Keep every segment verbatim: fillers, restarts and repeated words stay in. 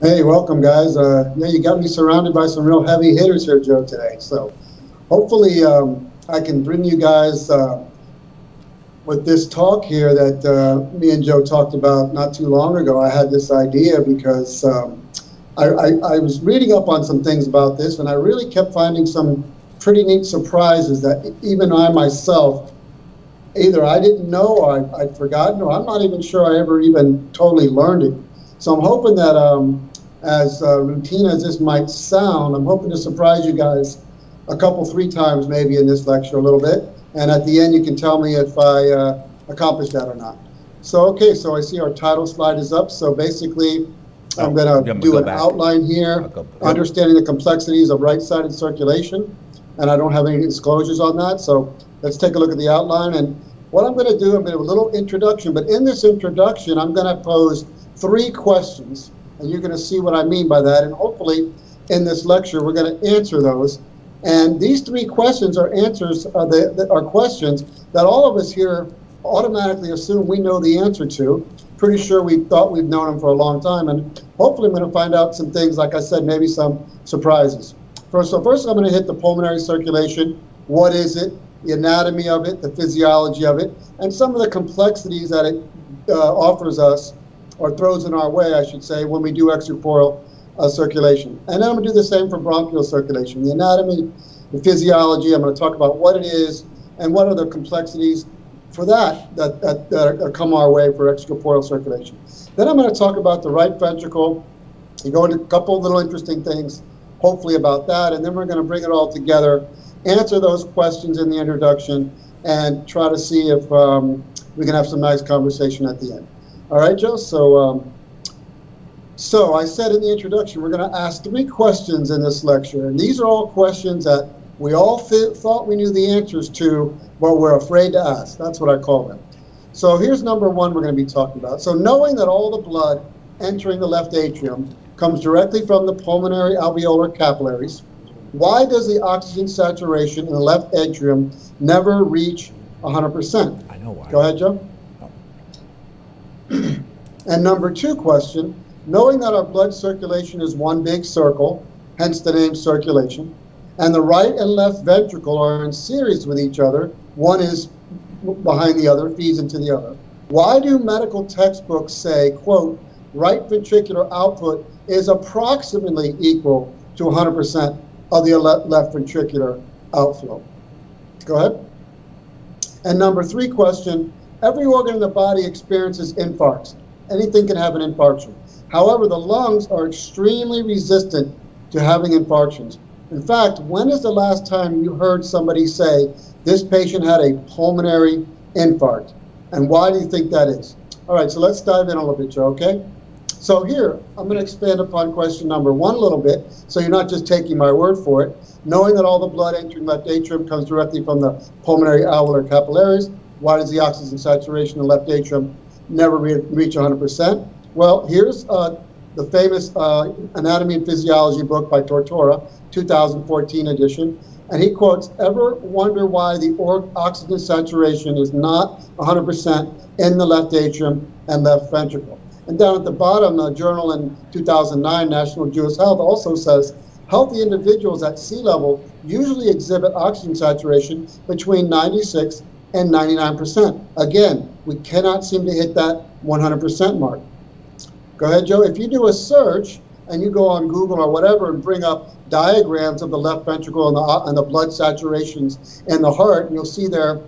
Hey, welcome guys. Uh, yeah, you got me surrounded by some real heavy hitters here, Joe, today. So hopefully um, I can bring you guys uh, with this talk here that uh, me and Joe talked about not too long ago. I had this idea because um, I, I, I was reading up on some things about this, and I really kept finding some pretty neat surprises that even I myself, either I didn't know, or I, I'd forgotten, or I'm not even sure I ever even totally learned it. So I'm hoping that um, as uh, routine as this might sound, I'm hoping to surprise you guys a couple, three times maybe in this lecture a little bit. And at the end, you can tell me if I uh, accomplished that or not. So, okay, so I see our title slide is up. So basically, oh, I'm going to do an back. outline here, understanding the complexities of right-sided circulation. And I don't have any disclosures on that. So let's take a look at the outline. And what I'm going to do, I'm going to do a little introduction. But in this introduction, I'm going to pose three questions. And you're going to see what I mean by that. And hopefully, in this lecture, we're going to answer those. And these three questions are answers are, the, the, are questions that all of us here automatically assume we know the answer to. Pretty sure we thought we've known them for a long time. And hopefully, I'm going to find out some things, like I said, maybe some surprises. First, so first, I'm going to hit the pulmonary circulation. What is it? The anatomy of it, the physiology of it, and some of the complexities that it uh, offers us, or throws in our way, I should say, when we do extracorporeal uh, circulation. And then I'm gonna do the same for bronchial circulation, the anatomy, the physiology. I'm gonna talk about what it is and what are the complexities for that that, that, that are come our way for extracorporeal circulation. Then I'm gonna talk about the right ventricle and go into a couple little interesting things, hopefully, about that. And then we're gonna bring it all together, answer those questions in the introduction, and try to see if um, we can have some nice conversation at the end. All right, Joe, so um, so I said in the introduction, we're going to ask three questions in this lecture. And these are all questions that we all th thought we knew the answers to, but we're afraid to ask. That's what I call them. So here's number one we're going to be talking about. So knowing that all the blood entering the left atrium comes directly from the pulmonary alveolar capillaries, why does the oxygen saturation in the left atrium never reach one hundred percent? I know why. Go ahead, Joe. And number two question, knowing that our blood circulation is one big circle, hence the name circulation, and the right and left ventricle are in series with each other, one is behind the other, feeds into the other, why do medical textbooks say, quote, right ventricular output is approximately equal to one hundred percent of the left ventricular outflow? Go ahead. And number three question, every organ in the body experiences infarcts. Anything can have an infarction. However, the lungs are extremely resistant to having infarctions. In fact, when is the last time you heard somebody say, this patient had a pulmonary infarct? And why do you think that is? All right, so let's dive in a little bit, Joe, okay? So here, I'm gonna expand upon question number one a little bit, so you're not just taking my word for it. Knowing that all the blood entering left atrium comes directly from the pulmonary alveolar capillaries, why does the oxygen saturation in the left atrium never re reach one hundred percent? Well, here's uh, the famous uh, Anatomy and Physiology book by Tortora, two thousand fourteen edition. And he quotes, ever wonder why the org oxygen saturation is not one hundred percent in the left atrium and left ventricle? And down at the bottom, the journal in two thousand nine, National Jewish Health, also says, healthy individuals at sea level usually exhibit oxygen saturation between ninety-six and ninety-nine percent. Again, we cannot seem to hit that one hundred percent mark. Go ahead, Joe. If you do a search and you go on Google or whatever and bring up diagrams of the left ventricle and the, and the blood saturations in the heart, you'll see there,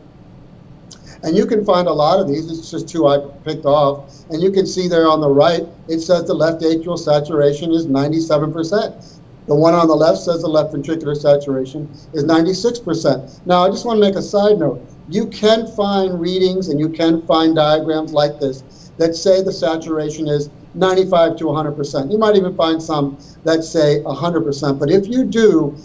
and you can find a lot of these. It's just two I picked off. And you can see there on the right, it says the left atrial saturation is ninety-seven percent. The one on the left says the left ventricular saturation is ninety-six percent. Now, I just want to make a side note. You can find readings and you can find diagrams like this that say the saturation is ninety-five to one hundred percent. You might even find some that say one hundred percent. But if you do,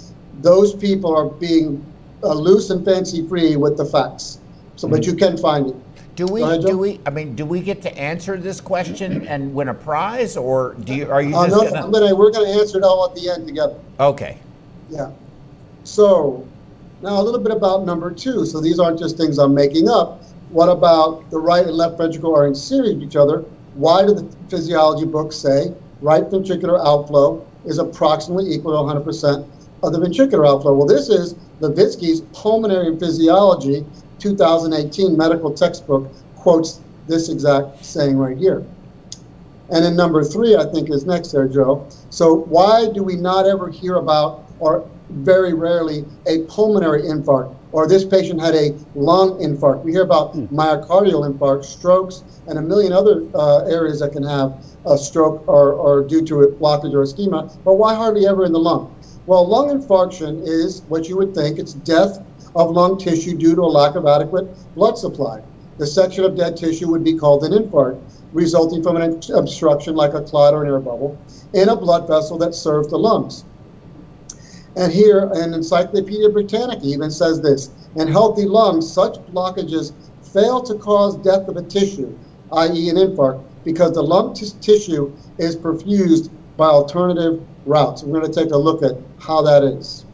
those people are being uh, loose and fancy-free with the facts. So, but you can find it. Do we? Ahead, do we? I mean, do we get to answer this question and win a prize, or do you? Are you? Uh, just no, gonna... I'm gonna, we're going to answer it all at the end together. Okay. Yeah. So. Now, a little bit about number two. So these aren't just things I'm making up. What about the right and left ventricle are in series with each other? Why do the physiology books say right ventricular outflow is approximately equal to one hundred percent of the ventricular outflow. Well, this is Levitsky's Pulmonary Physiology two thousand eighteen medical textbook quotes this exact saying right here. And then number three, I think, is next there, Joe. So why do we not ever hear about, or very rarely, a pulmonary infarct, or this patient had a lung infarct? We hear about mm. myocardial infarct, strokes, and a million other uh, areas that can have a stroke or, or due to a blockage or ischemia, but why hardly ever in the lung? Well, lung infarction is what you would think. It's death of lung tissue due to a lack of adequate blood supply. The section of dead tissue would be called an infarct, resulting from an obstruction like a clot or an air bubble in a blood vessel that serves the lungs. And here, an Encyclopedia Britannica even says this: in healthy lungs, such blockages fail to cause death of a tissue, that is an infarct, because the lung tissue is perfused by alternative routes. We're going to take a look at how that is.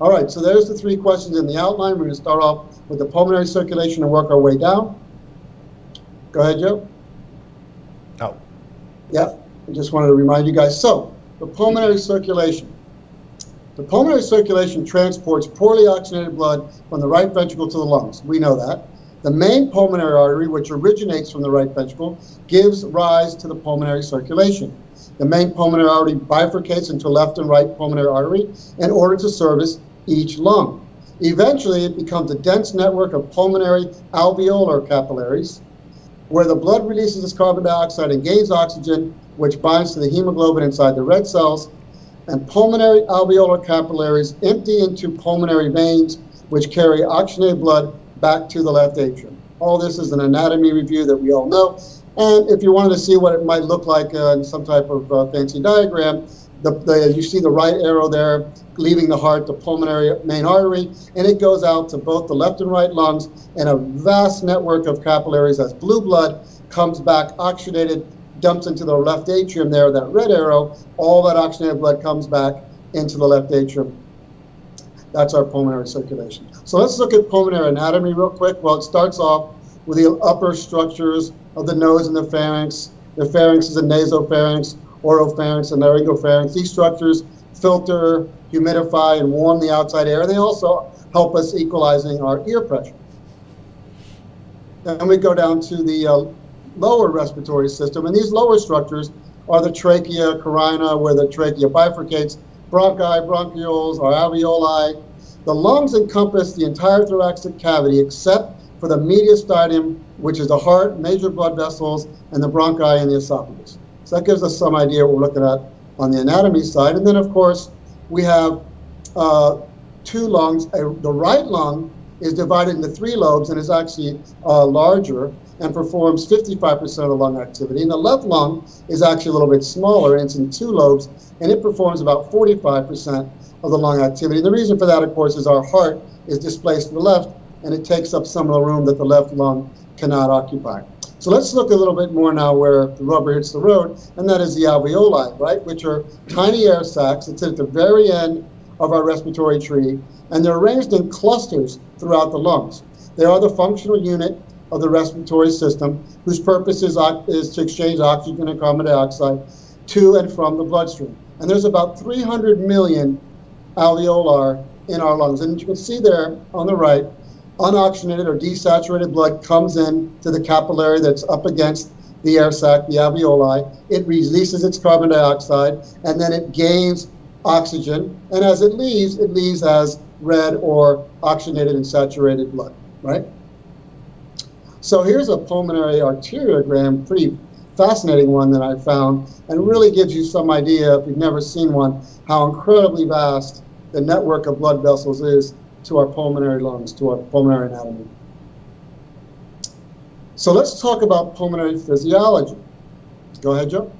All right, so there's the three questions in the outline. We're going to start off with the pulmonary circulation and work our way down. Go ahead, Joe. No. Yeah, I just wanted to remind you guys. So, the pulmonary circulation. The pulmonary circulation transports poorly oxygenated blood from the right ventricle to the lungs. We know that. The main pulmonary artery, which originates from the right ventricle, gives rise to the pulmonary circulation. The main pulmonary artery bifurcates into left and right pulmonary artery in order to service each lung. Eventually, it becomes a dense network of pulmonary alveolar capillaries, where the blood releases its carbon dioxide and gains oxygen, which binds to the hemoglobin inside the red cells, and pulmonary alveolar capillaries empty into pulmonary veins, which carry oxygenated blood back to the left atrium. All this is an anatomy review that we all know, and if you wanted to see what it might look like uh, in some type of uh, fancy diagram, the, the, you see the right arrow there leaving the heart, the pulmonary main artery, and it goes out to both the left and right lungs, and a vast network of capillaries as blue blood comes back oxygenated, dumps into the left atrium there, that red arrow, all that oxygenated blood comes back into the left atrium. That's our pulmonary circulation. So let's look at pulmonary anatomy real quick. Well, it starts off with the upper structures of the nose and the pharynx. The pharynx is the nasopharynx, oropharynx, and laryngopharynx. These structures filter, humidify, and warm the outside air. They also help us equalizing our ear pressure. Then we go down to the uh, lower respiratory system, and these lower structures are the trachea, carina, where the trachea bifurcates, bronchi, bronchioles, or alveoli. The lungs encompass the entire thoracic cavity except for the mediastinum, which is the heart, major blood vessels, and the bronchi and the esophagus. So that gives us some idea what we're looking at on the anatomy side. And then, of course, we have uh, two lungs. Uh, the right lung is divided into three lobes and is actually uh, larger and performs fifty-five percent of the lung activity. And the left lung is actually a little bit smaller, and it's in two lobes, and it performs about forty-five percent of the lung activity. And the reason for that, of course, is our heart is displaced to the left, and it takes up some of the room that the left lung cannot occupy. So let's look a little bit more now where the rubber hits the road, and that is the alveoli, right, which are tiny air sacs. It's at the very end of our respiratory tree, and they're arranged in clusters throughout the lungs. They are the functional unit of the respiratory system, whose purpose is, is to exchange oxygen and carbon dioxide to and from the bloodstream. And there's about three hundred million alveolar in our lungs. And you can see there on the right, unoxygenated or desaturated blood comes in to the capillary that's up against the air sac, the alveoli. It releases its carbon dioxide, and then it gains oxygen. And as it leaves, it leaves as red or oxygenated and saturated blood, right? So here's a pulmonary arteriogram, pretty fascinating one that I found, and really gives you some idea, if you've never seen one, how incredibly vast the network of blood vessels is to our pulmonary lungs, to our pulmonary anatomy. So let's talk about pulmonary physiology. Go ahead, Joe.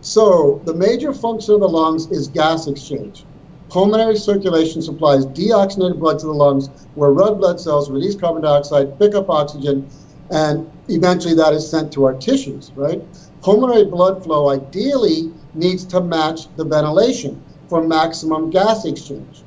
So the major function of the lungs is gas exchange. Pulmonary circulation supplies deoxygenated blood to the lungs, where red blood cells release carbon dioxide, pick up oxygen, and eventually that is sent to our tissues, right? Pulmonary blood flow ideally needs to match the ventilation for maximum gas exchange.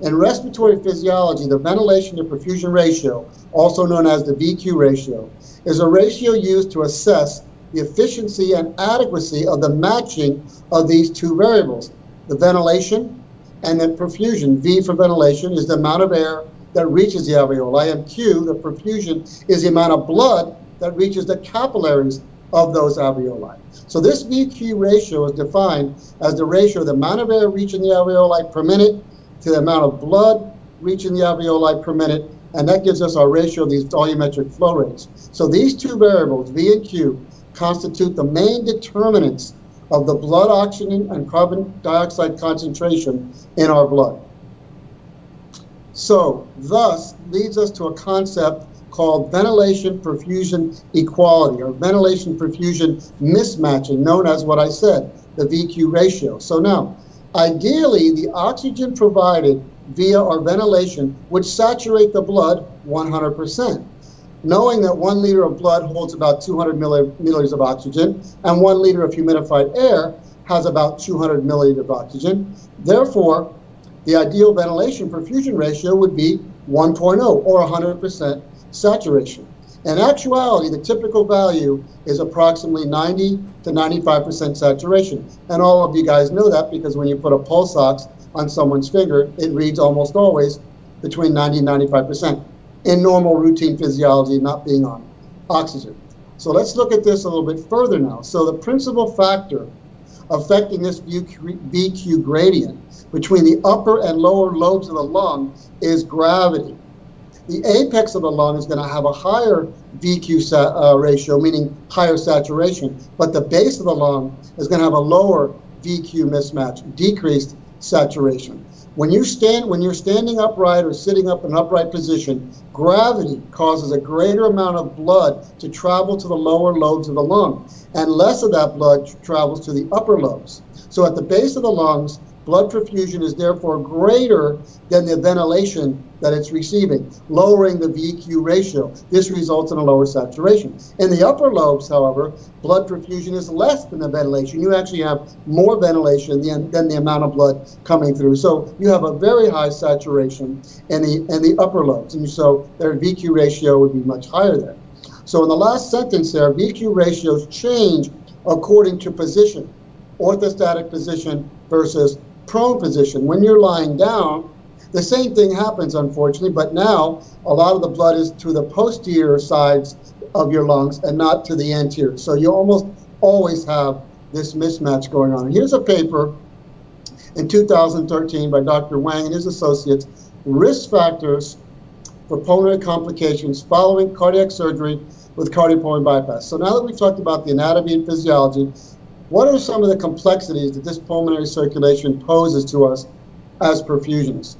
In respiratory physiology, the ventilation to perfusion ratio, also known as the V Q ratio, is a ratio used to assess the efficiency and adequacy of the matching of these two variables, the ventilation and the perfusion. V for ventilation is the amount of air that reaches the alveoli, and Q, the perfusion, is the amount of blood that reaches the capillaries of those alveoli. So this V Q ratio is defined as the ratio of the amount of air reaching the alveoli per minute to the amount of blood reaching the alveoli per minute, and that gives us our ratio of these volumetric flow rates. So these two variables, V and Q, constitute the main determinants of the blood oxygen and carbon dioxide concentration in our blood. So thus leads us to a concept called ventilation perfusion equality, or ventilation perfusion mismatching, known as what I said, the V Q ratio. So now, ideally, the oxygen provided via our ventilation would saturate the blood one hundred percent. Knowing that one liter of blood holds about two hundred milliliters of oxygen, and one liter of humidified air has about two hundred milliliters of oxygen, therefore, the ideal ventilation perfusion ratio would be one point oh, or one hundred percent saturation. In actuality, the typical value is approximately ninety to ninety-five percent saturation. And all of you guys know that, because when you put a pulse ox on someone's finger, it reads almost always between ninety and ninety-five percent in normal routine physiology, not being on oxygen. So let's look at this a little bit further now. So the principal factor affecting this V Q gradient between the upper and lower lobes of the lung is gravity. The apex of the lung is going to have a higher V Q uh, ratio, meaning higher saturation, but the base of the lung is going to have a lower V Q mismatch, decreased saturation. When you stand, when you're standing upright or sitting up in an upright position, gravity causes a greater amount of blood to travel to the lower lobes of the lung, and less of that blood travels to the upper lobes. So at the base of the lungs, blood perfusion is therefore greater than the ventilation that it's receiving, lowering the V Q ratio. This results in a lower saturation. In the upper lobes, however, blood perfusion is less than the ventilation. You actually have more ventilation than, than the amount of blood coming through. So you have a very high saturation in the, in the upper lobes, and so their V Q ratio would be much higher there. So in the last sentence there, V Q ratios change according to position, orthostatic position versus prone position. When you're lying down, the same thing happens, unfortunately, but now a lot of the blood is to the posterior sides of your lungs and not to the anterior. So you almost always have this mismatch going on. And here's a paper in two thousand thirteen by Doctor Wang and his associates, risk factors for pulmonary complications following cardiac surgery with cardiopulmonary bypass. So now that we've talked about the anatomy and physiology, what are some of the complexities that this pulmonary circulation poses to us as perfusionists?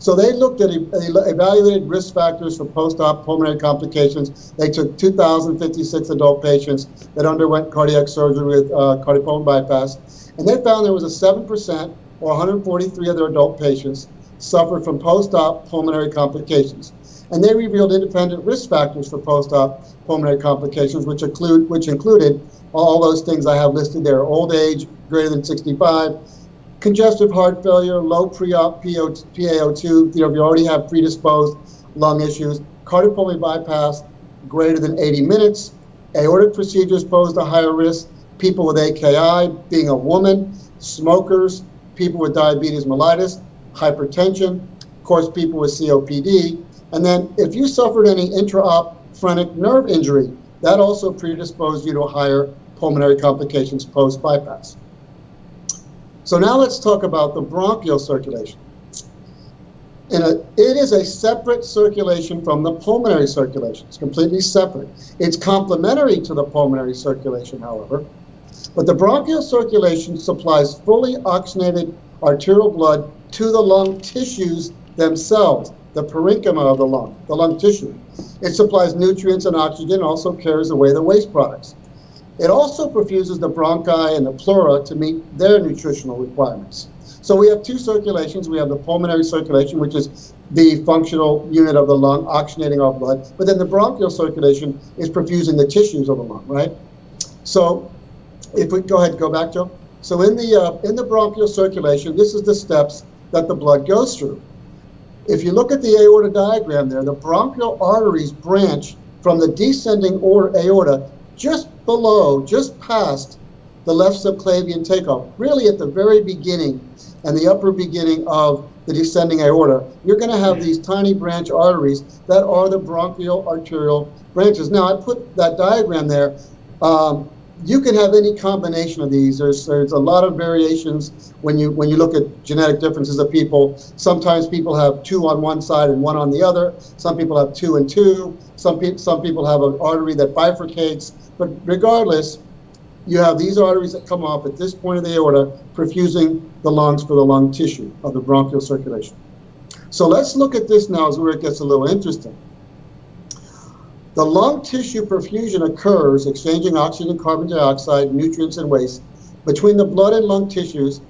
So they looked at, evaluated risk factors for post-op pulmonary complications. They took two thousand fifty-six adult patients that underwent cardiac surgery with uh, cardiopulmonary bypass, and they found there was a seven percent, or one hundred forty-three of their adult patients, suffered from post-op pulmonary complications. And they revealed independent risk factors for post-op pulmonary complications, which include which included all those things I have listed there: old age greater than sixty-five, congestive heart failure, low pre-op P A O two, you know, if you already have predisposed lung issues, cardiopulmonary bypass greater than eighty minutes, aortic procedures posed a higher risk, people with A K I, being a woman, smokers, people with diabetes mellitus, hypertension, of course, people with C O P D, and then if you suffered any intraop phrenic nerve injury, that also predisposed you to higher pulmonary complications post-bypass. So now let's talk about the bronchial circulation. And it is a separate circulation from the pulmonary circulation. It's completely separate. It's complementary to the pulmonary circulation, however. But the bronchial circulation supplies fully oxygenated arterial blood to the lung tissues themselves, the parenchyma of the lung, the lung tissue. It supplies nutrients and oxygen, also carries away the waste products. It also perfuses the bronchi and the pleura to meet their nutritional requirements. So we have two circulations. We have the pulmonary circulation, which is the functional unit of the lung, oxygenating our blood, but then the bronchial circulation is perfusing the tissues of the lung, right? So if we go ahead, go back, Joe. So in the, uh, in the bronchial circulation, this is the steps that the blood goes through. If you look at the aorta diagram there, the bronchial arteries branch from the descending aorta just below, just past the left subclavian takeoff, really at the very beginning and the upper beginning of the descending aorta, you're going to have these tiny branch arteries that are the bronchial arterial branches. Now, I put that diagram there. Um, you can have any combination of these. There's, there's a lot of variations when you, when you look at genetic differences of people. Sometimes people have two on one side and one on the other. Some people have two and two. Some, pe some people have an artery that bifurcates. But regardless, you have these arteries that come off at this point of the aorta, perfusing the lungs for the lung tissue of the bronchial circulation. So let's look at this now, is where it gets a little interesting. The lung tissue perfusion occurs exchanging oxygen, carbon dioxide, nutrients, and waste between the blood and lung tissues.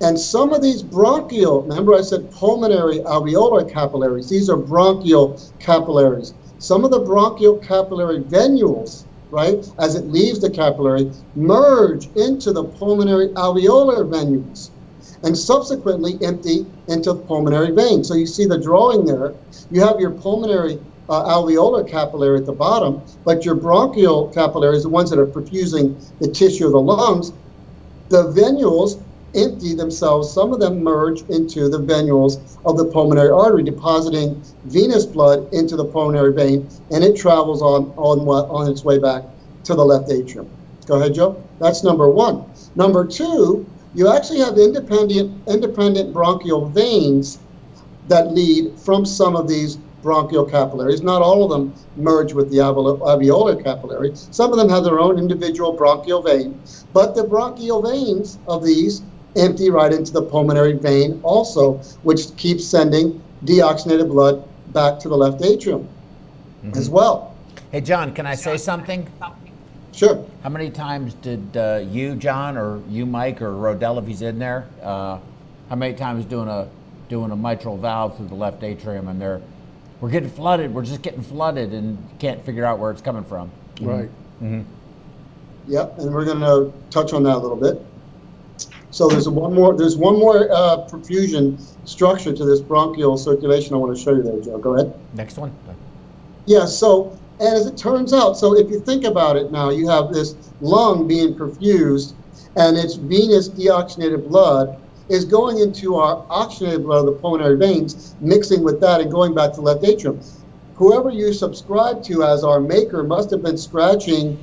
And some of these bronchial, remember I said pulmonary alveolar capillaries, these are bronchial capillaries. Some of the bronchial capillary venules, right, as it leaves the capillary, merge into the pulmonary alveolar venules and subsequently empty into the pulmonary vein. So you see the drawing there. You have your pulmonary uh, alveolar capillary at the bottom, but your bronchial capillaries, the ones that are perfusing the tissue of the lungs, the venules empty themselves. Some of them merge into the venules of the pulmonary artery, depositing venous blood into the pulmonary vein, and it travels on, on, on its way back to the left atrium. Go ahead, Joe. That's number one. Number two, you actually have independent, independent bronchial veins that lead from some of these bronchial capillaries. Not all of them merge with the alveolar capillary. Some of them have their own individual bronchial vein, but the bronchial veins of these empty right into the pulmonary vein also, which keeps sending deoxygenated blood back to the left atrium mm-hmm. as well. Hey, John, can I say something? Sure. How many times did uh, you, John, or you, Mike, or Rodell, if he's in there, uh, how many times doing a, doing a mitral valve through the left atrium, and they're, we're getting flooded, we're just getting flooded, and can't figure out where it's coming from. Mm-hmm. Right. Mm-hmm. Yep, and we're going to touch on that a little bit. So there's one more, there's one more uh, perfusion structure to this bronchial circulation I want to show you there, Joe. Go ahead. Next one. Yeah, so, and as it turns out, so if you think about it now, you have this lung being perfused, and its venous deoxygenated blood is going into our oxygenated blood of the pulmonary veins, mixing with that and going back to the left atrium. Whoever you subscribe to as our maker must have been scratching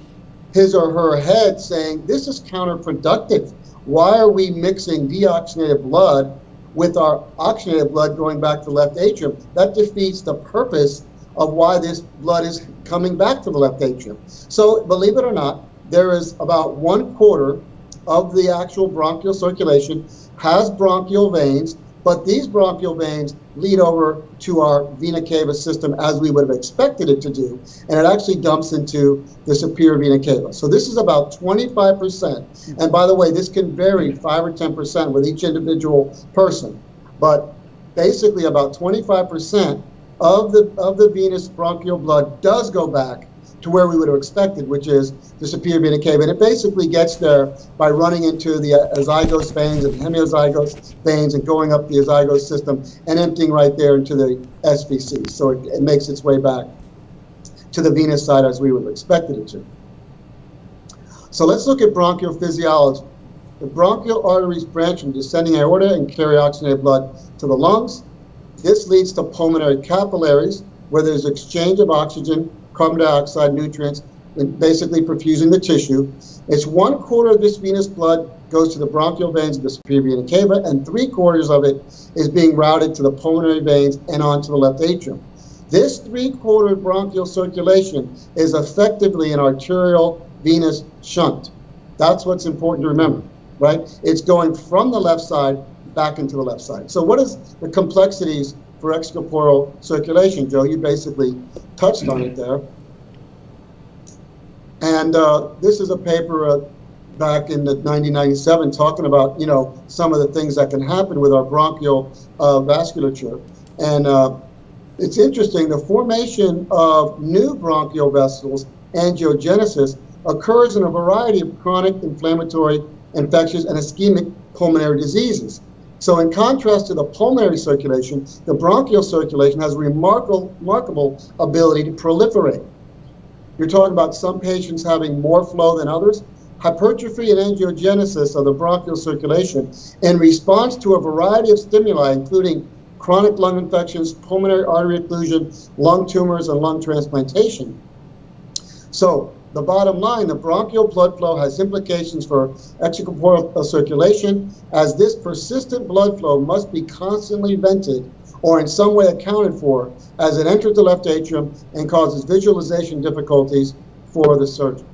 his or her head saying, this is counterproductive. Why are we mixing deoxygenated blood with our oxygenated blood going back to the left atrium? That defeats the purpose of why this blood is coming back to the left atrium. So believe it or not, there is about one quarter of the actual bronchial circulation has bronchial veins, but these bronchial veins lead over to our vena cava system as we would have expected it to do, and it actually dumps into the superior vena cava. So this is about twenty-five percent. And by the way, this can vary five or ten percent with each individual person, but basically about twenty-five percent of the, of the venous bronchial blood does go back to where we would have expected, which is the superior vena cava. And it basically gets there by running into the azygos veins and hemiazygos veins and going up the azygos system and emptying right there into the S V C. So it, it makes its way back to the venous side as we would have expected it to. So let's look at bronchial physiology. The bronchial arteries branch from descending aorta and carry oxygenated blood to the lungs. This leads to pulmonary capillaries where there's exchange of oxygen, carbon dioxide, nutrients, and basically perfusing the tissue. It's one quarter of this venous blood goes to the bronchial veins of the superior vena cava, and three quarters of it is being routed to the pulmonary veins and onto the left atrium. This three-quarter bronchial circulation is effectively an arterial venous shunt. That's what's important to remember, right? It's going from the left side back into the left side. So what is the complexities for extracorporeal circulation, Joe? You basically touched on it there. And uh, this is a paper uh, back in nineteen ninety-seven talking about, you know, some of the things that can happen with our bronchial uh, vasculature. And uh, it's interesting, the formation of new bronchial vessels, angiogenesis, occurs in a variety of chronic inflammatory, infectious, and ischemic pulmonary diseases. So in contrast to the pulmonary circulation, the bronchial circulation has a remarkable, remarkable ability to proliferate. You're talking about some patients having more flow than others. Hypertrophy and angiogenesis of the bronchial circulation in response to a variety of stimuli, including chronic lung infections, pulmonary artery occlusion, lung tumors, and lung transplantation. So the bottom line, the bronchial blood flow has implications for extracorporeal circulation, as this persistent blood flow must be constantly vented or in some way accounted for as it enters the left atrium and causes visualization difficulties for the surgeon.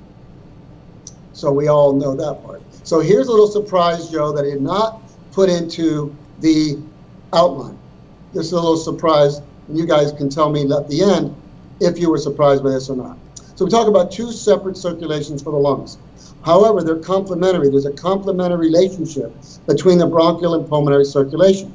So we all know that part. So here's a little surprise, Joe, that I did not put into the outline. This is a little surprise, and you guys can tell me at the end if you were surprised by this or not. So we talk about two separate circulations for the lungs. However, they're complementary. There's a complementary relationship between the bronchial and pulmonary circulation.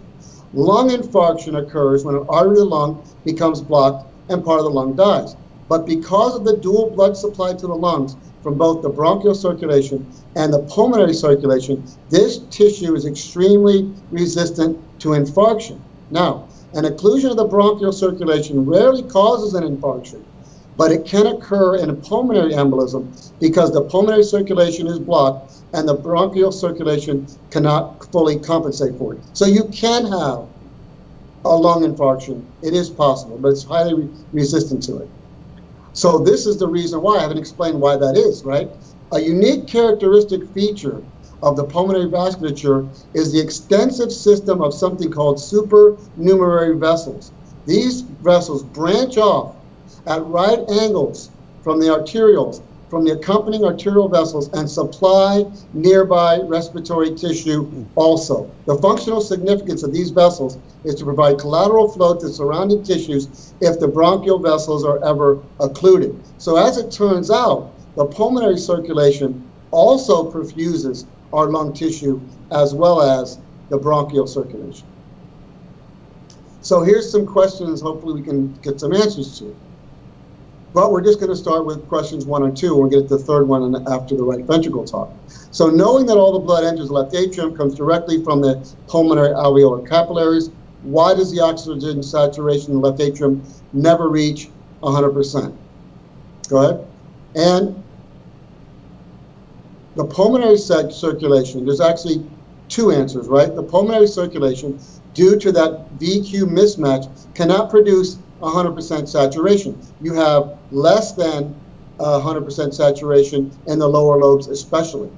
Lung infarction occurs when an artery of the lung becomes blocked and part of the lung dies. But because of the dual blood supply to the lungs from both the bronchial circulation and the pulmonary circulation, this tissue is extremely resistant to infarction. Now, an occlusion of the bronchial circulation rarely causes an infarction, but it can occur in a pulmonary embolism because the pulmonary circulation is blocked and the bronchial circulation cannot fully compensate for it. So you can have a lung infarction. It is possible, but it's highly re- resistant to it. So this is the reason why. I haven't explained why that is, right? A unique characteristic feature of the pulmonary vasculature is the extensive system of something called supernumerary vessels. These vessels branch off at right angles from the arterioles, from the accompanying arterial vessels, and supply nearby respiratory tissue also. The functional significance of these vessels is to provide collateral flow to surrounding tissues if the bronchial vessels are ever occluded. So as it turns out, the pulmonary circulation also perfuses our lung tissue as well as the bronchial circulation. So here's some questions, hopefully we can get some answers to. But we're just going to start with questions one and two, and we'll get to the third one after the right ventricle talk. So knowing that all the blood enters the left atrium comes directly from the pulmonary alveolar capillaries, why does the oxygen saturation in the left atrium never reach one hundred percent? Go ahead. And the pulmonary circulation, there's actually two answers, right? The pulmonary circulation, due to that V Q mismatch, cannot produce one hundred percent saturation. You have less than one hundred percent saturation in the lower lobes especially.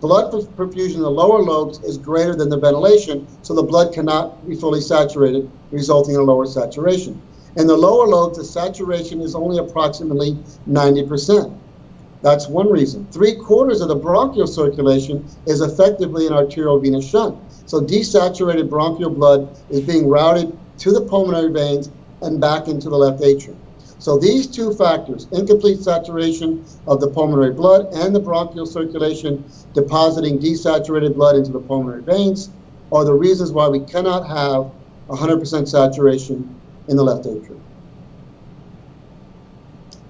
Blood perfusion in the lower lobes is greater than the ventilation, so the blood cannot be fully saturated, resulting in a lower saturation. In the lower lobes, the saturation is only approximately ninety percent. That's one reason. Three quarters of the bronchial circulation is effectively an arterial venous shunt. So desaturated bronchial blood is being routed to the pulmonary veins and back into the left atrium. So these two factors, incomplete saturation of the pulmonary blood and the bronchial circulation depositing desaturated blood into the pulmonary veins, are the reasons why we cannot have one hundred percent saturation in the left atrium.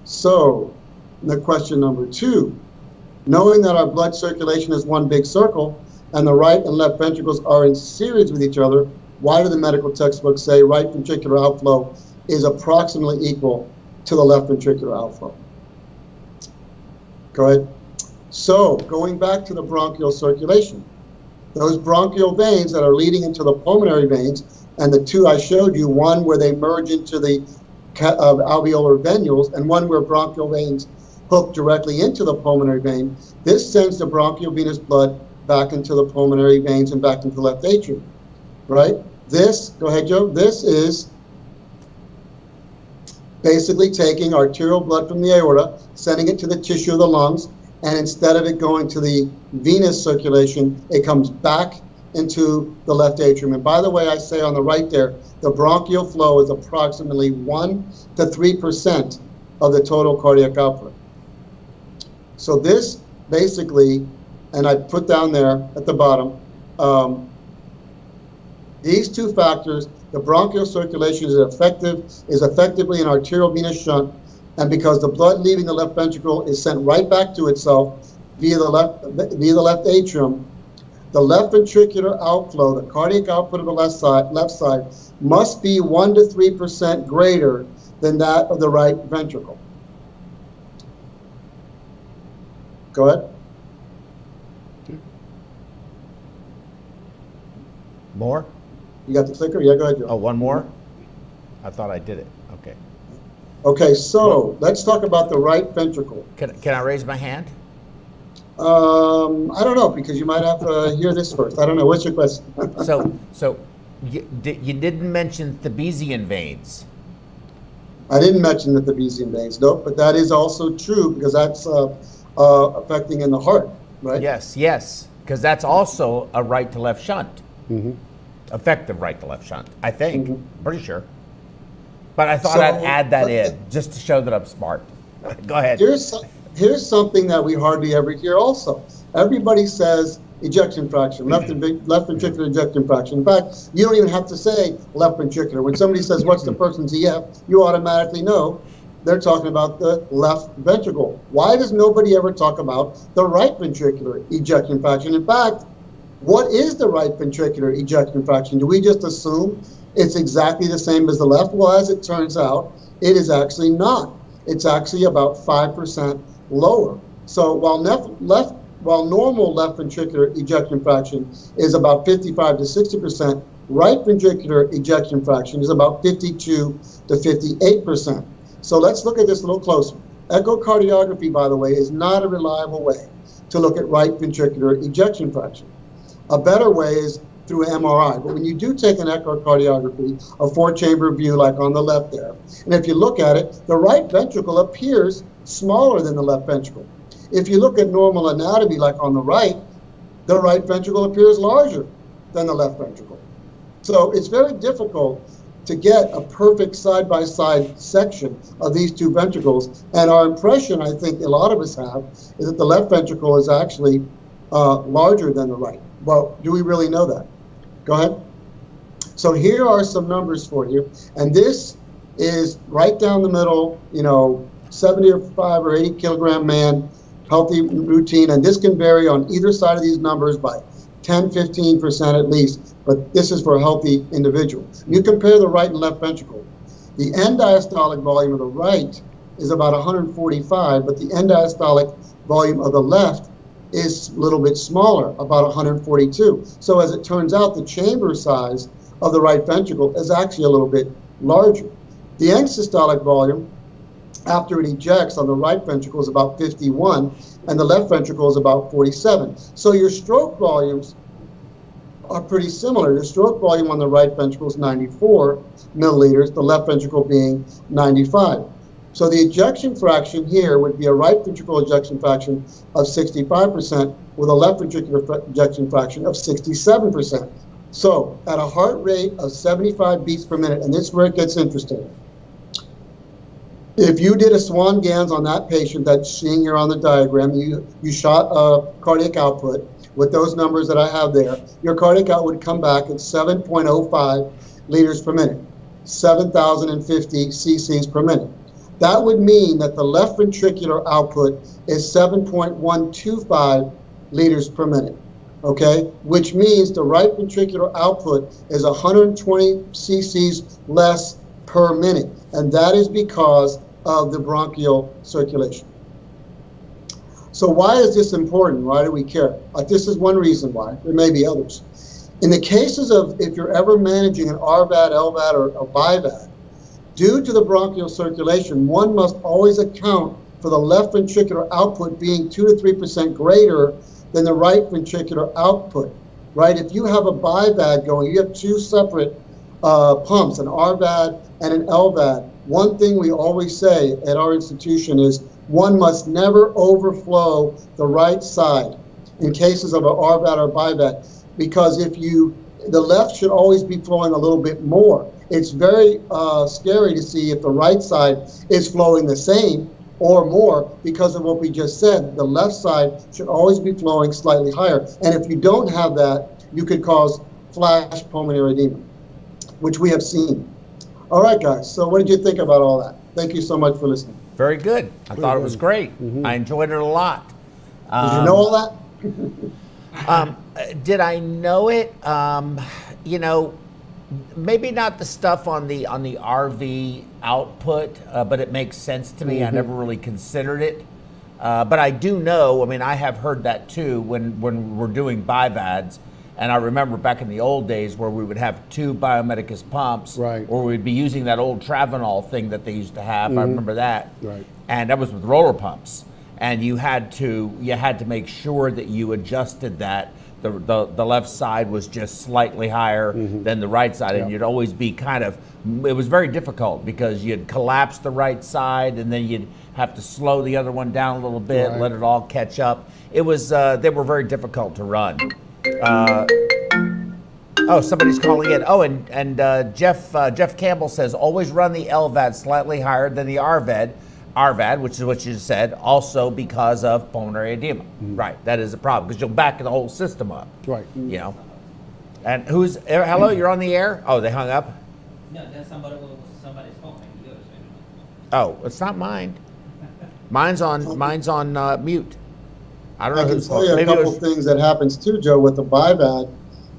So, the question number two, knowing that our blood circulation is one big circle and the right and left ventricles are in series with each other, why do the medical textbooks say right ventricular outflow is approximately equal to the left ventricular outflow? Go ahead. So, going back to the bronchial circulation, those bronchial veins that are leading into the pulmonary veins, and the two I showed you, one where they merge into the uh, alveolar venules, and one where bronchial veins hook directly into the pulmonary vein, this sends the bronchial venous blood back into the pulmonary veins and back into the left atrium, right? This, go ahead, Joe, this is basically taking arterial blood from the aorta, sending it to the tissue of the lungs, and instead of it going to the venous circulation, it comes back into the left atrium. And by the way, I say on the right there, the bronchial flow is approximately one to three percent of the total cardiac output. So this basically, and I put down there at the bottom, um, these two factors, the bronchial circulation is effective, is effectively an arterial venous shunt, and because the blood leaving the left ventricle is sent right back to itself via the left, via the left atrium, the left ventricular outflow, the cardiac output of the left side, left side must be one to three percent greater than that of the right ventricle. Go ahead. More? You got the clicker? Yeah, go ahead, Joe. Oh, one more? I thought I did it. Okay. Okay, so let's talk about the right ventricle. Can, can I raise my hand? Um, I don't know, because you might have to hear this first. I don't know. What's your question? so so you, you didn't mention Thebesian veins. I didn't mention the Thebesian veins, no, but that is also true because that's uh, uh, affecting in the heart, right? Yes, yes, because that's also a right-to-left shunt. Mm-hmm. Effective right-to-left shunt, I think. Mm-hmm. Pretty sure. But I thought so, I'd add that in just to show that I'm smart. Go ahead. Here's, so, here's something that we hardly ever hear also. Everybody says ejection fraction, left, left ventricular ejection fraction. In fact, you don't even have to say left ventricular. When somebody says, what's the person's E F, you automatically know they're talking about the left ventricle. Why does nobody ever talk about the right ventricular ejection fraction? In fact, what is the right ventricular ejection fraction? Do we just assume it's exactly the same as the left? Well, as it turns out, it is actually not. It's actually about five percent lower. So while left, while normal left ventricular ejection fraction is about fifty-five to sixty percent, right ventricular ejection fraction is about fifty-two to fifty-eight percent. So let's look at this a little closer. Echocardiography, by the way, is not a reliable way to look at right ventricular ejection fraction. A better way is through M R I. But when you do take an echocardiography, a four-chamber view like on the left there, and if you look at it, the right ventricle appears smaller than the left ventricle. If you look at normal anatomy like on the right, the right ventricle appears larger than the left ventricle. So it's very difficult to get a perfect side-by-side section of these two ventricles. And our impression, I think a lot of us have, is that the left ventricle is actually uh, larger than the right. Well, do we really know that? Go ahead. So here are some numbers for you. And this is right down the middle, you know, seventy-five or eighty kilogram man, healthy routine. And this can vary on either side of these numbers by ten, fifteen percent at least. But this is for a healthy individual. You compare the right and left ventricle. The end diastolic volume of the right is about one hundred forty-five, but the end diastolic volume of the left is a little bit smaller, about one hundred forty-two. So as it turns out, the chamber size of the right ventricle is actually a little bit larger. The end systolic volume after it ejects on the right ventricle is about fifty-one, and the left ventricle is about forty-seven. So your stroke volumes are pretty similar. Your stroke volume on the right ventricle is ninety-four milliliters, the left ventricle being ninety-five. So the ejection fraction here would be a right ventricular ejection fraction of sixty-five percent with a left ventricular ejection fraction of sixty-seven percent. So at a heart rate of seventy-five beats per minute, and this is where it gets interesting. If you did a Swan-Ganz on that patient that's seen here on the diagram, you, you shot a cardiac output with those numbers that I have there, your cardiac output would come back at seven point oh five liters per minute, seven thousand fifty cc's per minute. That would mean that the left ventricular output is seven point one two five liters per minute, okay? Which means the right ventricular output is one hundred twenty cc's less per minute, and that is because of the bronchial circulation. So why is this important? Why do we care? Uh, this is one reason why. There may be others. In the cases of if you're ever managing an R VAD, L VAD, or a BIVAD, due to the bronchial circulation, one must always account for the left ventricular output being two to three percent greater than the right ventricular output, right? If you have a BIVAD going, you have two separate uh, pumps, an R VAD and an L VAD. One thing we always say at our institution is one must never overflow the right side in cases of an R VAD or BIVAD, because if you, the left should always be flowing a little bit more. It's very uh, scary to see if the right side is flowing the same or more because of what we just said. The left side should always be flowing slightly higher. And if you don't have that, you could cause flash pulmonary edema, which we have seen. All right, guys, so what did you think about all that? Thank you so much for listening. Very good. I thought it was great. Mm-hmm. I enjoyed it a lot. Um, did you know all that? um, did I know it? Um, you know, maybe not the stuff on the on the R V output, uh, but it makes sense to me. Mm-hmm. I never really considered it. Uh, but I do know, I mean, I have heard that too when, when we're doing BIVADs. And I remember back in the old days where we would have two Biomedicus pumps, right. or we'd be using that old Travenol thing that they used to have. Mm-hmm. I remember that. Right. And that was with roller pumps. And you had to you had to make sure that you adjusted that. The, the, the left side was just slightly higher mm-hmm. than the right side. And yeah. you'd always be kind of, it was very difficult because you'd collapse the right side and then you'd have to slow the other one down a little bit, right. let it all catch up. It was, uh, they were very difficult to run. Uh, oh, somebody's calling in. Oh, and, and uh, Jeff, uh, Jeff Campbell says, always run the L V A D slightly higher than the R V A D. R V A D, which is what you said, also because of pulmonary edema. Mm-hmm. Right, that is a problem because you'll back the whole system up. Right. You know, and who's, hello, you're on the air? Oh, they hung up? No, that's somebody, somebody's phone. Oh, it's not mine. Mine's on, mine's on uh, mute. I don't know. I can tell you a couple things that happens too, Joe, with the BIVAD.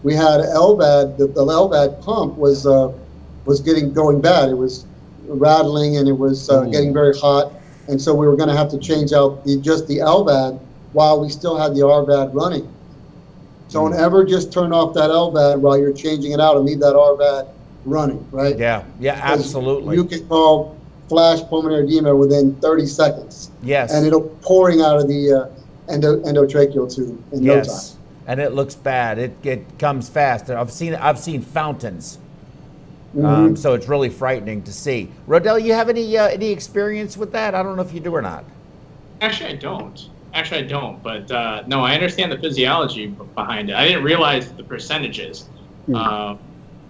We had L V A D, the, the L V A D pump was, uh, was getting, going bad. It was rattling and it was uh, getting very hot, and so we were going to have to change out the, just the L V A D while we still had the R V A D running. Don't ever just turn off that L V A D while you're changing it out and leave that R V A D running, right? Yeah, yeah, absolutely. You can call flash pulmonary edema within thirty seconds. Yes. And it'll pouring out of the uh, endo, endotracheal tube in yes. no time. And it looks bad. It, it comes fast. I've seen, I've seen fountains. Mm-hmm. um, so it's really frightening to see. Rodell, you have any uh, any experience with that? I don't know if you do or not. Actually, I don't. Actually, I don't. But uh, no, I understand the physiology behind it. I didn't realize the percentages, mm-hmm. uh,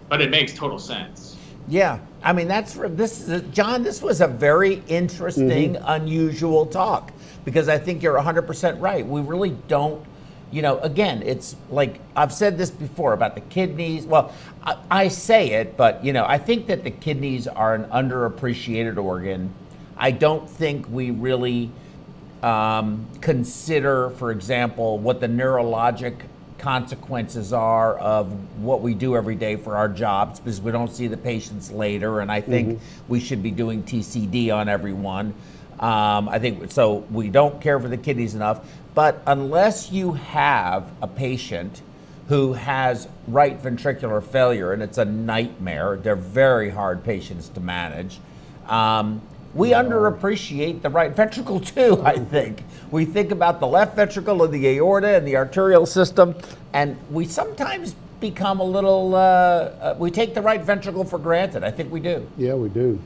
but it makes total sense. Yeah, I mean that's this is John. This was a very interesting, mm-hmm. unusual talk because I think you're one hundred percent right. We really don't. You know, again, it's like I've said this before about the kidneys. Well, I, I say it, but, you know, I think that the kidneys are an underappreciated organ. I don't think we really um, consider, for example, what the neurologic consequences are of what we do every day for our jobs because we don't see the patients later. And I think mm-hmm. we should be doing T C D on everyone. Um, I think so. We don't care for the kidneys enough. But unless you have a patient who has right ventricular failure, and it's a nightmare, they're very hard patients to manage, um, we no. underappreciate the right ventricle too, I think. We think about the left ventricle and the aorta and the arterial system, and we sometimes become a little, uh, uh, we take the right ventricle for granted. I think we do. Yeah, we do.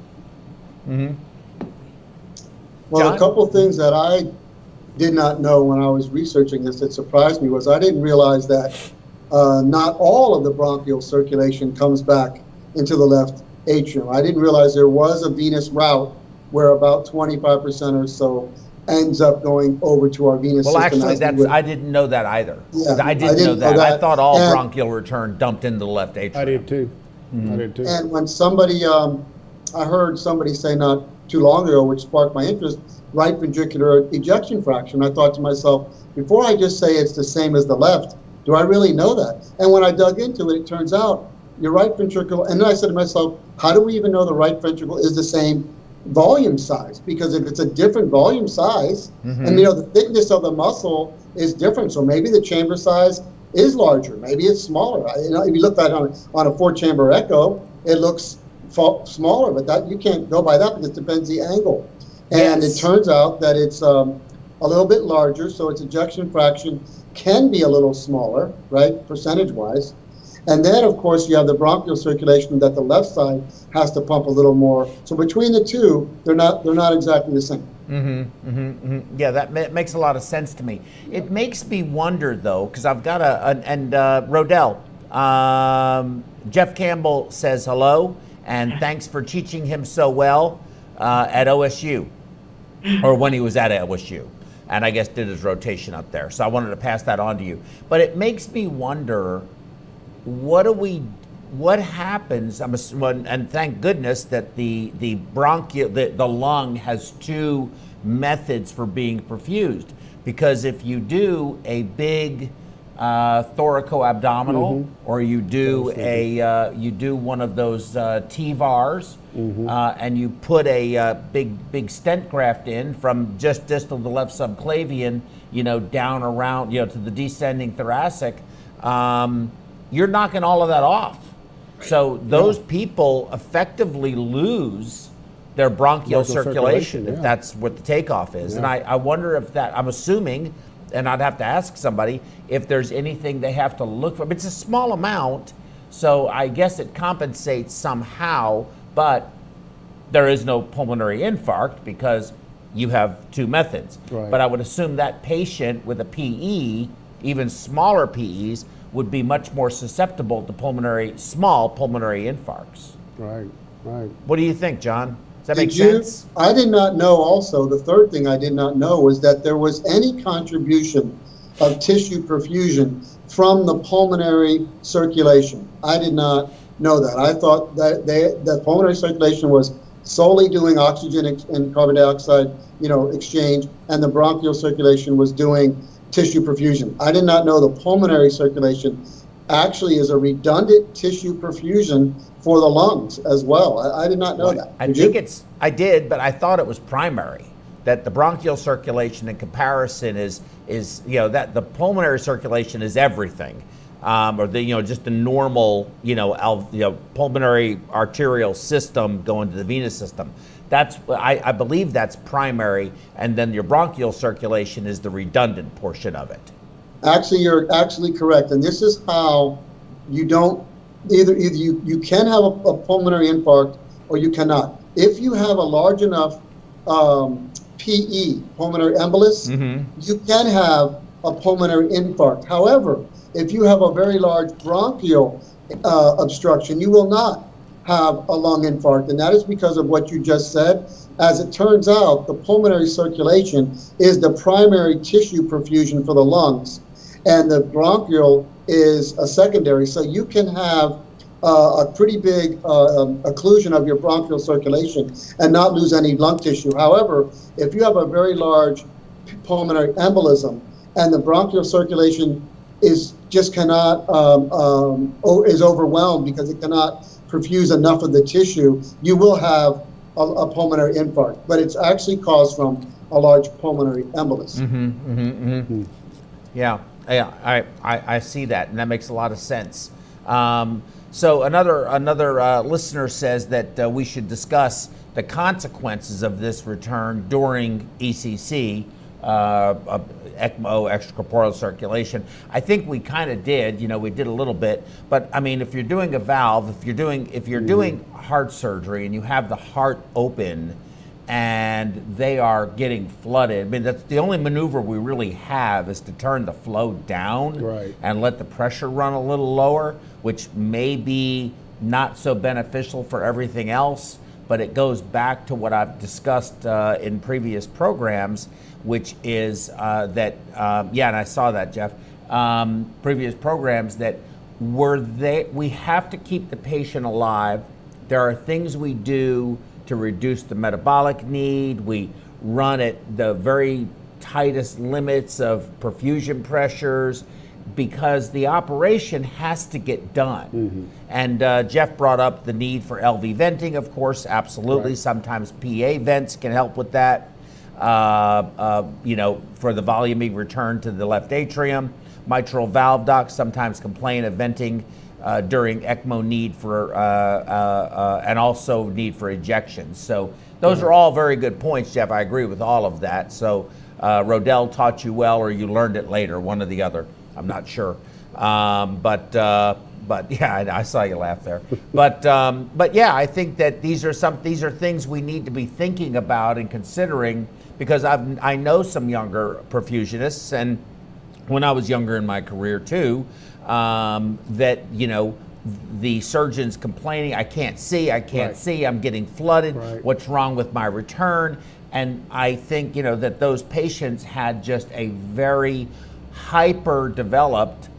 Mm-hmm. Well, John? A couple things that I did not know when I was researching this that surprised me was I didn't realize that uh, not all of the bronchial circulation comes back into the left atrium. I didn't realize there was a venous route where about twenty-five percent or so ends up going over to our venous well, system. Well, actually, that's, I didn't know that either. Yeah, I, didn't I didn't know that. Know that. I thought all and bronchial return dumped into the left atrium. I did too. Mm-hmm. I did too. And when somebody, um, I heard somebody say not too long ago, which sparked my interest, right ventricular ejection fraction. I thought to myself, before I just say it's the same as the left, do I really know that? And when I dug into it, it turns out your right ventricle, and then I said to myself, how do we even know the right ventricle is the same volume size? Because if it's a different volume size, mm-hmm. and you know the thickness of the muscle is different, so maybe the chamber size is larger, maybe it's smaller. I, you know, if you look back on, on a four-chamber echo, it looks smaller, but that you can't go by that because it depends the angle. And yes. it turns out that it's um, a little bit larger, so its ejection fraction can be a little smaller, right, percentage-wise. And then, of course, you have the bronchial circulation that the left side has to pump a little more. So between the two, they're not they're not exactly the same. Mm-hmm, mm-hmm, mm-hmm. Yeah, that ma makes a lot of sense to me. It makes me wonder, though, because I've got a, an, and uh, Rodell, um, Jeff Campbell says hello, and thanks for teaching him so well. Uh, at O S U, or when he was at O S U, and I guess did his rotation up there. So I wanted to pass that on to you. But it makes me wonder, what do we, what happens? I'm assuming, and thank goodness that the the bronchial the, the lung has two methods for being perfused, because if you do a big uh, thoracoabdominal, mm-hmm. or you do a uh, you do one of those uh, T V A Rs, mm-hmm. uh, and you put a uh, big big stent graft in from just distal to the left subclavian, you know, down around, you know, to the descending thoracic. Um, you're knocking all of that off. Right. So those yeah. people effectively lose their bronchial Local circulation, circulation yeah. if that's what the takeoff is. Yeah. And I, I wonder if that, I'm assuming, and I'd have to ask somebody, if there's anything they have to look for. But it's a small amount, so I guess it compensates somehow, but there is no pulmonary infarct because you have two methods. Right. But I would assume that patient with a P E, even smaller P Es, would be much more susceptible to pulmonary, small pulmonary infarcts. Right, right. What do you think, John? Does that make did sense? You, I did not know also, the third thing I did not know was that there was any contribution of tissue perfusion from the pulmonary circulation. I did not know that. I thought that they, that pulmonary circulation was solely doing oxygen and carbon dioxide, you know, exchange, and the bronchial circulation was doing tissue perfusion. I did not know the pulmonary circulation actually is a redundant tissue perfusion for the lungs as well. I, I did not know well, that. I did think you? it's, I did, but I thought it was primary, that the bronchial circulation in comparison is, is you know, that the pulmonary circulation is everything, um, or the, you know, just the normal, you know, al you know, pulmonary arterial system going to the venous system. That's, I, I believe that's primary, and then your bronchial circulation is the redundant portion of it. Actually, you're actually correct, and this is how you don't, either either you, you can have a, a pulmonary infarct or you cannot. If you have a large enough um, P E, pulmonary embolus, mm-hmm. you can have a pulmonary infarct. However, if you have a very large bronchial uh, obstruction, you will not have a lung infarct, and that is because of what you just said. As it turns out, the pulmonary circulation is the primary tissue perfusion for the lungs, and the bronchial is a secondary. So you can have uh, a pretty big uh, um, occlusion of your bronchial circulation and not lose any lung tissue. However, if you have a very large pulmonary embolism and the bronchial circulation is just cannot, um, um, or is overwhelmed because it cannot perfuse enough of the tissue, you will have A, a pulmonary infarct, but it's actually caused from a large pulmonary embolus. Mm-hmm, mm-hmm, mm-hmm. Yeah, yeah, I, I, I see that, and that makes a lot of sense. Um, so another another uh, listener says that uh, we should discuss the consequences of this return during E C C, uh, uh, ECMO, extracorporeal circulation. I think we kind of did, you know, we did a little bit, but I mean, if you're doing a valve, if you're doing, if you're mm-hmm. doing heart surgery and you have the heart open and they are getting flooded, I mean, that's the only maneuver we really have is to turn the flow down right. and let the pressure run a little lower, which may be not so beneficial for everything else, but it goes back to what I've discussed uh, in previous programs, which is uh, that, uh, yeah, and I saw that, Jeff, um, previous programs that were they, we have to keep the patient alive. There are things we do to reduce the metabolic need. We run at the very tightest limits of perfusion pressures because the operation has to get done. Mm-hmm. And uh, Jeff brought up the need for L V venting, of course, absolutely. Right. Sometimes P A vents can help with that. Uh, uh, you know, for the volumic return to the left atrium. Mitral valve docs sometimes complain of venting uh, during ECMO need for, uh, uh, uh, and also need for ejections. So those mm-hmm. are all very good points, Jeff. I agree with all of that. So uh, Rodell taught you well, or you learned it later, one or the other. I'm not sure. Um, but, uh, but yeah, I, I saw you laugh there. But, um, but yeah, I think that these are, some, these are things we need to be thinking about and considering, because I've, I know some younger perfusionists, and when I was younger in my career too, um, that, you know, the surgeon's complaining, I can't see, I can't right. see, I'm getting flooded, right. what's wrong with my return? And I think, you know, that those patients had just a very hyper-developed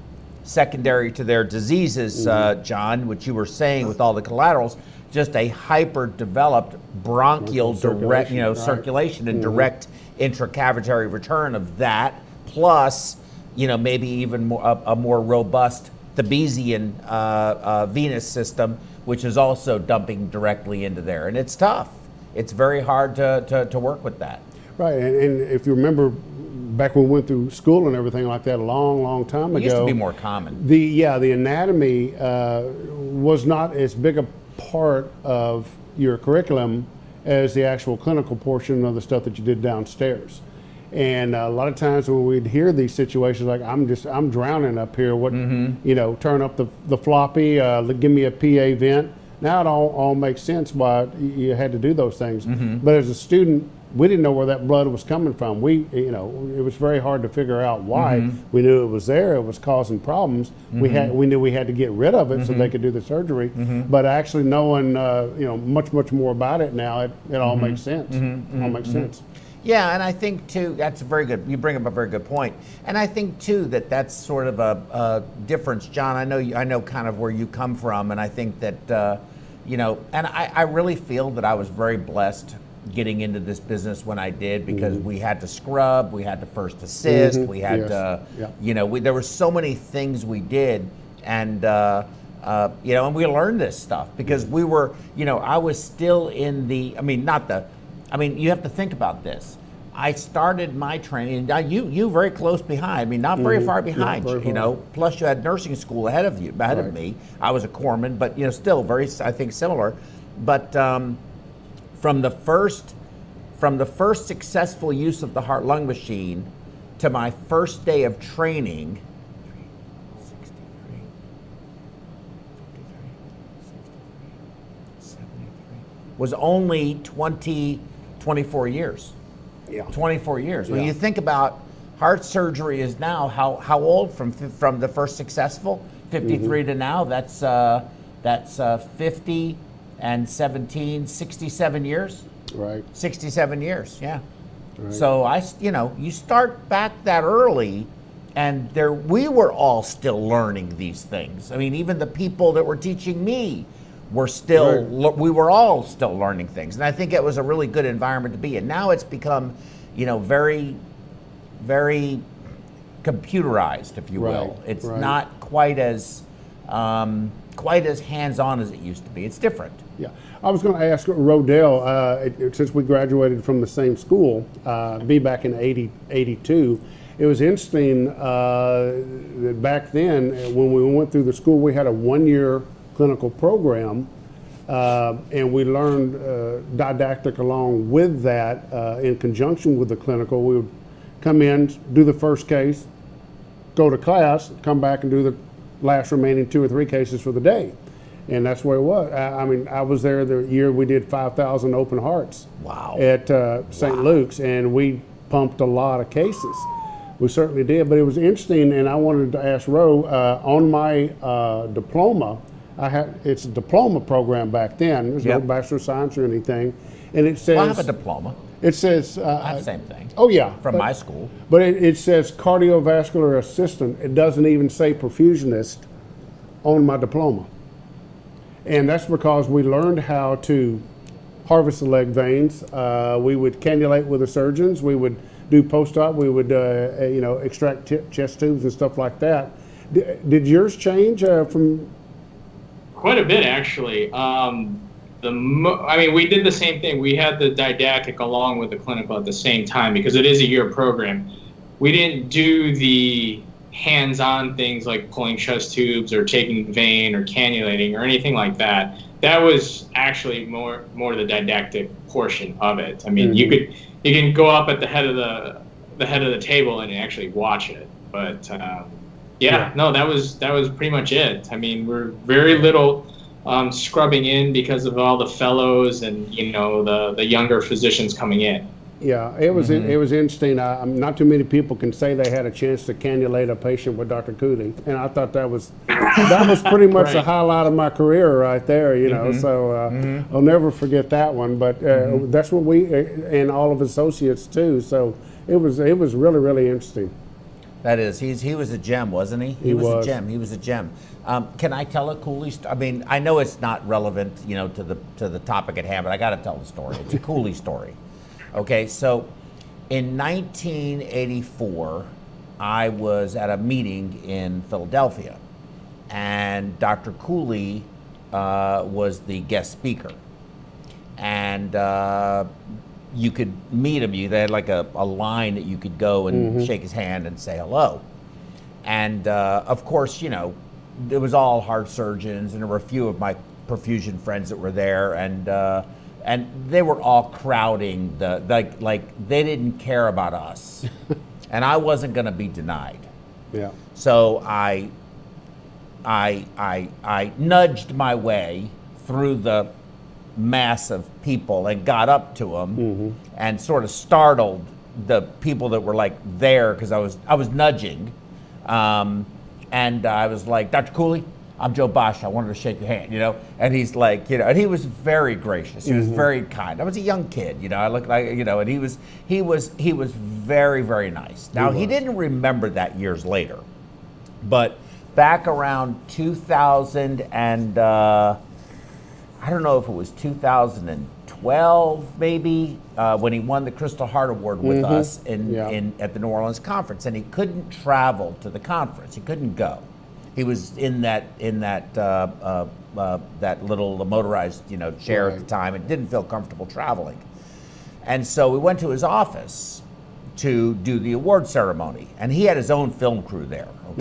secondary to their diseases, mm-hmm. uh, John, which you were saying with all the collaterals, just a hyper-developed bronchial direct, you know, right. circulation and mm-hmm. direct intracavitary return of that, plus you know, maybe even more, a, a more robust Thebesian uh, uh, venous system, which is also dumping directly into there. And it's tough. It's very hard to, to, to work with that. Right, and, and if you remember back when we went through school and everything like that a long, long time ago. It used to be more common. The, yeah, the anatomy uh, was not as big a part of your curriculum as the actual clinical portion of the stuff that you did downstairs. And a lot of times when we'd hear these situations, like, I'm just, I'm drowning up here. What, mm-hmm. you know, turn up the, the floppy, uh, give me a P A vent. Now it all, all makes sense why you had to do those things. Mm-hmm. But as a student, we didn't know where that blood was coming from. We, you know, it was very hard to figure out why. Mm-hmm. We knew it was there. It was causing problems. Mm-hmm. We had, we knew we had to get rid of it mm-hmm. so they could do the surgery. Mm-hmm. But actually knowing, uh, you know, much, much more about it now, it, it all mm-hmm. makes sense. Mm-hmm. It all makes mm-hmm. sense. Yeah, and I think too, that's very good. You bring up a very good point. And I think too that that's sort of a, a difference, John. I know you, I know kind of where you come from, and I think that, uh, you know, and I, I really feel that I was very blessed getting into this business when I did, because mm-hmm. we had to scrub, we had to first assist, mm-hmm. we had yes. to, yeah. you know, we, there were so many things we did, and uh, uh, you know, and we learned this stuff because mm-hmm. we were, you know, I was still in the, I mean, not the, I mean, you have to think about this. I started my training, now you you very close behind, I mean, not very mm-hmm. far behind, yeah, very far. You know, plus you had nursing school ahead of you, ahead right. of me. I was a corpsman, but you know, still very, I think, similar. But um, from the first, from the first successful use of the heart-lung machine to my first day of training, was only twenty, twenty-four years. Yeah. twenty-four years. When yeah. you think about heart surgery is now how how old from from the first successful fifty-three mm-hmm. to now, that's uh, that's uh, fifty and seventeen, sixty-seven years. Right. sixty-seven years. Yeah. Right. So I, you know, you start back that early, and there we were all still learning these things. I mean, even the people that were teaching me. We're still, right. we were all still learning things. And I think it was a really good environment to be in. Now it's become, you know, very, very computerized, if you right. will. It's right. not quite as, um, quite as hands-on as it used to be. It's different. Yeah. I was going to ask Rodell, uh, it, it, since we graduated from the same school, uh, be back in eighty, eighty-two, it was interesting uh, that back then, when we went through the school, we had a one-year clinical program, uh, and we learned uh, didactic along with that uh, in conjunction with the clinical. We would come in, do the first case, go to class, come back and do the last remaining two or three cases for the day. And that's where it was. I, I mean, I was there the year we did five thousand open hearts wow. at uh, Saint Wow. Luke's, and we pumped a lot of cases. We certainly did, but it was interesting, and I wanted to ask Ro, uh, on my uh, diploma, I had, it's a diploma program back then. There's yep. no Bachelor of Science or anything. And it says... Well, I have a diploma. It says... Uh, I have the same thing. Oh, yeah. From but, my school. But it, it says cardiovascular assistant. It doesn't even say perfusionist on my diploma. And that's because we learned how to harvest the leg veins. Uh, we would cannulate with the surgeons. We would do post-op. We would, uh, you know, extract t chest tubes and stuff like that. D did yours change uh, from... Quite a bit, actually. Um, the mo I mean, we did the same thing. We had the didactic along with the clinical at the same time because it is a year program. We didn't do the hands-on things like pulling chest tubes or taking vein or cannulating or anything like that. That was actually more more the didactic portion of it. I mean, mm-hmm. you could you can go up at the head of the the head of the table and actually watch it, but. Um, Yeah, no, that was that was pretty much it. I mean, we're very little um, scrubbing in because of all the fellows and you know the the younger physicians coming in. Yeah, it was mm-hmm. it was interesting. I, not too many people can say they had a chance to cannulate a patient with Doctor Cooley, and I thought that was that was pretty much right. the highlight of my career right there. You know, mm-hmm. so uh, mm-hmm. I'll never forget that one. But uh, mm-hmm. that's what we and all of associates too. So it was it was really really interesting. That is, he's, he was a gem, wasn't he? He, he was, was a gem. He was a gem. Um, can I tell a Cooley story? I mean, I know it's not relevant, you know, to the to the topic at hand, but I got to tell the story. It's a Cooley story. Okay, so in nineteen eighty-four, I was at a meeting in Philadelphia, and Doctor Cooley uh, was the guest speaker. And uh, you could meet him. You, they had like a, a line that you could go and mm-hmm. shake his hand and say hello. And uh, of course, you know, it was all heart surgeons, and there were a few of my perfusion friends that were there, and uh, and they were all crowding the, like, like they didn't care about us. And I wasn't going to be denied. Yeah. So I, I, I, I nudged my way through the mass of people and got up to them mm-hmm. and sort of startled the people that were like there, because I was I was nudging, um, and I was like, Doctor Cooley, I'm Joe Bosch. I wanted to shake your hand, you know. And he's like, you know, and he was very gracious. He mm-hmm. was very kind. I was a young kid, you know. I looked like, you know, and he was he was he was very very nice. Now he, he didn't remember that years later, but back around two thousand and. Uh, I don't know if it was two thousand twelve, maybe, uh, when he won the Crystal Heart Award with mm-hmm. us in, yeah. in at the New Orleans Conference, and he couldn't travel to the conference. He couldn't go. He was in that in that uh, uh, uh, that little motorized, you know, chair right. at the time, and didn't feel comfortable traveling. And so we went to his office to do the award ceremony, and he had his own film crew there. Okay?